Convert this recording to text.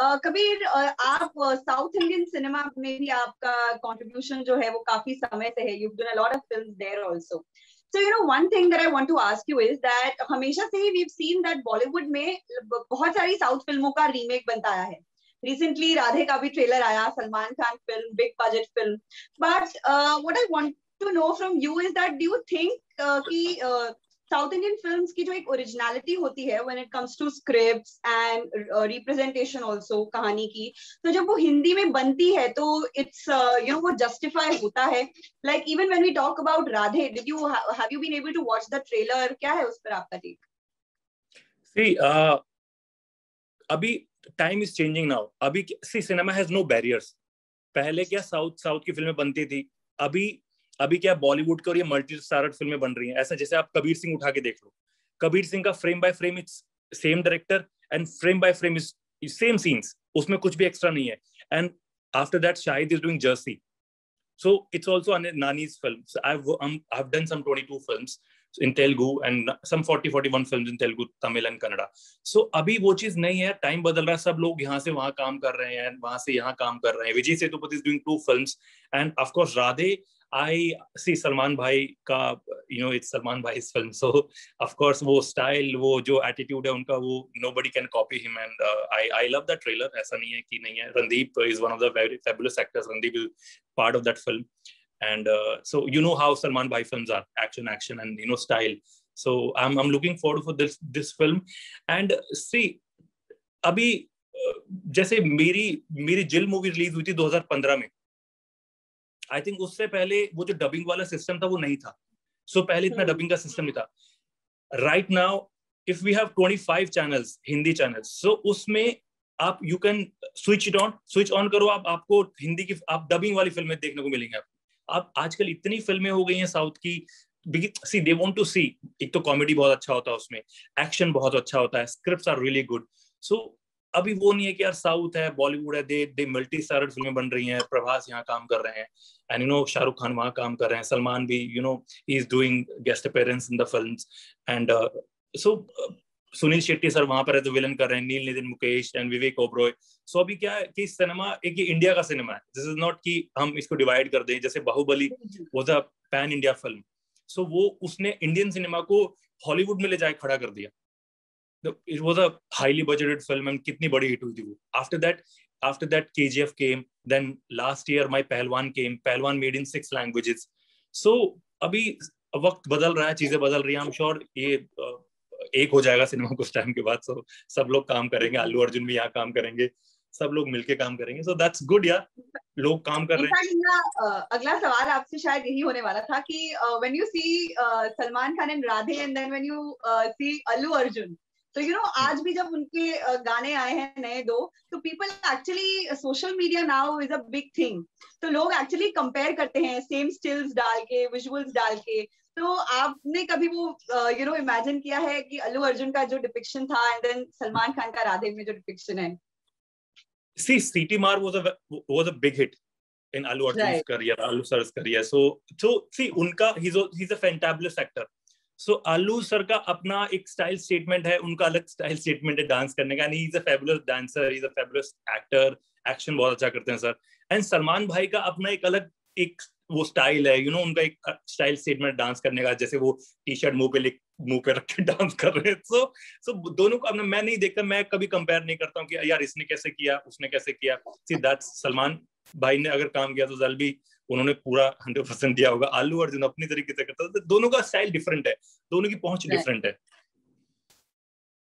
कबीर, आप south Indian cinema में भी आपका कंट्रीब्यूशन जो है वो काफी समय से है. You have done a lot of films there also. So you know one thing that I want to ask you is that हमेशा से ही we have seen that Bollywood में बहुत सारी साउथ फिल्मों का रीमेक बनता आया है. रिसेंटली राधे का भी ट्रेलर आया, Salman Khan film, big budget film. But what I want to know from you is that do you think कि साउथ इंडियन फिल्म्स की जो एक ओरिजिनलिटी होती है when it comes to scripts and representation also कहानी की, तो जब वो हिंदी में बनती है तो इट्स यू नो वो जस्टिफाई होता है. Like even when we talk about Radhe, did you have you been able to watch the trailer? क्या है उस पर आपका टेक? सी अभी टाइम इज चेंजिंग नाउ. अभी see cinema has no barriers. पहले क्या साउथ की फिल्में बनती थी, अभी क्या बॉलीवुड की और ये मल्टी स्टारर फिल्में बन रही हैं. ऐसा जैसे आप कबीर सिंह उठा के देख लो, कबीर सिंह का frame by frame it's same director and frame by frame is same scenes, उसमें कुछ भी एक्स्ट्रा नहीं है. And after that Shahid is doing Jersey, so it's also Nani's films. I have done some 22 films in Telugu and some 41 films in Telugu, Tamil and Kannada. So अभी वो चीज नहीं है, टाइम बदल रहा है. सब लोग यहाँ से वहाँ काम कर रहे हैं, वहां से यहाँ काम कर रहे हैं. Vijay Sethupathi is doing 2 films and of course Radhe. I see Salman भाई का, you know, it's सलमान भाई फिल्म, so of course वो स्टाइल, वो जो एटीट्यूड है उनका, वो nobody can copy him and I love that trailer. ऐसा नहीं है कि नहीं है. Randeep is one of the very fabulous actors. Randeep is part of that film and so you know how Salman भाई films are, action and you know style. So I'm looking forward for this film and see अभी जैसे मेरी जिल movie release हुई थी 2015 में. I think उससे पहले वो जो डबिंग वाला सिस्टम था वो नहीं था. सो पहले इतना डबिंग का सिस्टम नहीं था. Right now if we have 25 channels, Hindi channels, so उसमें आप यू कैन स्विच ऑन करो, आपको हिंदी की आप डबिंग वाली फिल्में देखने को मिलेंगे. आप आजकल इतनी फिल्में हो गई हैं साउथ की. सी दे वांट टू सी, एक तो कॉमेडी बहुत अच्छा होता है उसमें, एक्शन बहुत अच्छा होता है, scripts are really good. So अभी वो नहीं है कि यार साउथ है, बॉलीवुड है, दे मल्टी स्टारर फिल्में बन रही हैं. प्रभास यहाँ काम कर रहे हैं and you know Shahrukh Khan वहाँ काम कर रहे हैं. सलमान भी you know he is doing guest appearance in the films and so Suniel Shetty sir वहाँ पर एज अ विलन कर रहे हैं, नील नितिन मुकेश एंड विवेक ओबरॉय. सो अभी क्या है कि सिनेमा एक इंडिया का सिनेमा है. दिस इज नॉट कि हम इसको डिवाइड कर दें. जैसे Baahubali was a pan India film, so वो उसने इंडियन सिनेमा को हॉलीवुड में ले जाए खड़ा कर दिया. It was a highly budgeted film and कितनी बड़ी हिट हुई थी वो. After that KGF came, then last year my Pehlwan came. Pehlwan made in 6 languages. So अभी वक्त बदल रहा है, चीजें बदल रही हैं. I'm sure ये एक हो जाएगा सिनेमा कुछ टाइम के बाद. So सब लोग काम करेंगे, अल्लू अर्जुन भी यहाँ काम करेंगे, सब लोग मिलके काम करेंगे. So that's good यार, लोग काम कर रहे हैं. अगला सवाल आपसे शायद यही होने वाला था कि when you see Salman Khan and Radhe and then when you see Allu Arjun, तो यू नो आज भी जब उनके गाने आए हैं नए दो, तो people actually social media now is a big thing. तो लोग एक्चुअली कंपेयर करते हैं, सेम स्टिल्स डाल के, विजुअल्स डाल के. तो आपने कभी वो यू नो इमेजिन किया है कि अल्लू अर्जुन का जो डिपिक्शन था एंड देन सलमान खान का राधे में जो डिपिक्शन है? See Seeti Maar was a big hit in Allu Arjun career, Allu sir's career. So see उनका ही is a fantabulous actor. So Allu sir का अपना एक स्टाइल स्टेटमेंट है, उनका अलग स्टाइल स्टेटमेंट है डांस करने का. He is a fabulous dancer, he is a fabulous actor, action बहुत अच्छा करते हैं सर. एंड सलमान भाई का अपना एक अलग एक वो स्टाइल है, यू नो उनका एक स्टाइल स्टेटमेंट डांस करने का, जैसे वो टी शर्ट मुंह पे रख के डांस कर रहे हैं. सो दोनों को अपना मैं नहीं देखता, मैं कभी कंपेयर नहीं करता हूँ कि यार इसने कैसे किया, उसने कैसे किया. सी दैट्स सलमान भाई ने अगर काम किया तो जल्दी उन्होंने पूरा 100% दिया होगा. आलू अर्जुन अपनी तरीके से करता था. दोनों का स्टाइल डिफरेंट है, दोनों की पहुंच डिफरेंट है.